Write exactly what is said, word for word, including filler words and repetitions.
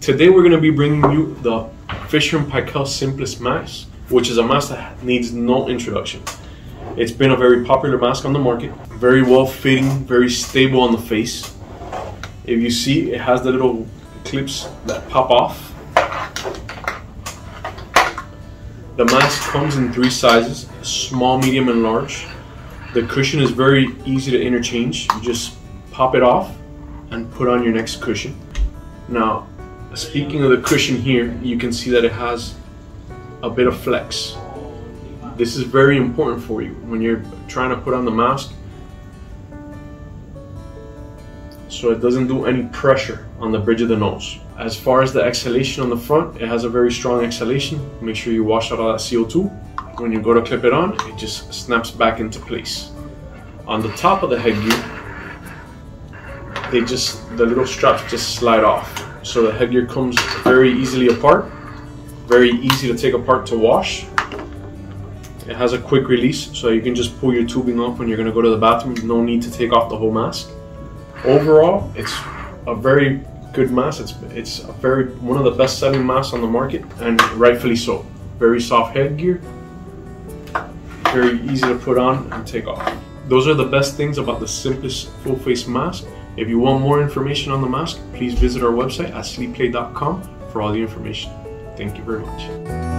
Today we're going to be bringing you the Fisher and Paykel Simplus mask, which is a mask that needs no introduction. It's been a very popular mask on the market, very well fitting, very stable on the face. If you see, it has the little clips that pop off. The mask comes in three sizes, small, medium, and large. The cushion is very easy to interchange. You just pop it off and put on your next cushion. Now, speaking of the cushion here, you can see that it has a bit of flex. This is very important for you when you're trying to put on the mask, so it doesn't do any pressure on the bridge of the nose. As far as the exhalation on the front, it has a very strong exhalation. Make sure you wash out all that C O two. When you go to clip it on, it just snaps back into place. On the top of the headgear, they just, the little straps just slide off. So the headgear comes very easily apart, very easy to take apart to wash. It has a quick release, so you can just pull your tubing off when you're gonna go to the bathroom. No need to take off the whole mask. Overall, it's a very good mask. It's it's a very one of the best-selling masks on the market, and rightfully so. Very soft headgear, very easy to put on and take off. Those are the best things about the Simplus full face mask. If you want more information on the mask, please visit our website at sleeplay dot com for all the information. Thank you very much.